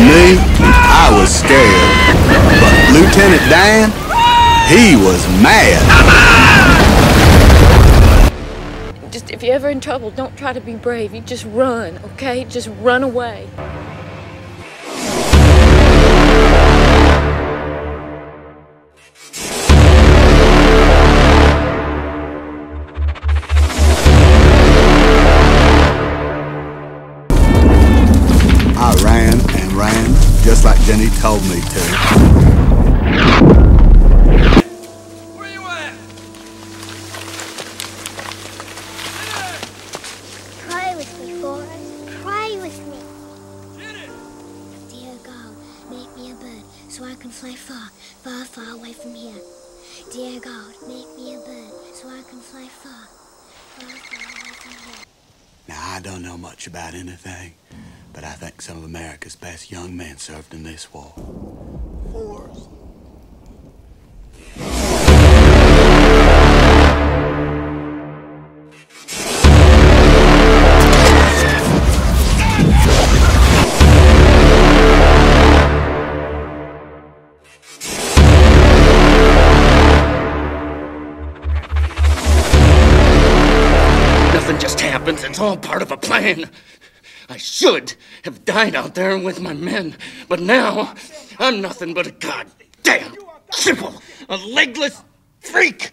me, I was scared. But Lieutenant Dan, he was mad. Just if you're ever in trouble, don't try to be brave. You just run, okay? Just run away. I ran and ran, just like Jenny told me to. Where you at? Pray with me, Forrest. Pray with me. Jenny! Dear God, make me a bird so I can fly far, far, far away from here. Dear God, make me a bird so I can fly far, far, far away from here. Now, I don't know much about anything. But I think some of America's best young men served in this war. Forrest. Nothing just happens. It's all part of a plan. I should have died out there with my men, but now I'm nothing but a goddamn cripple, a legless freak.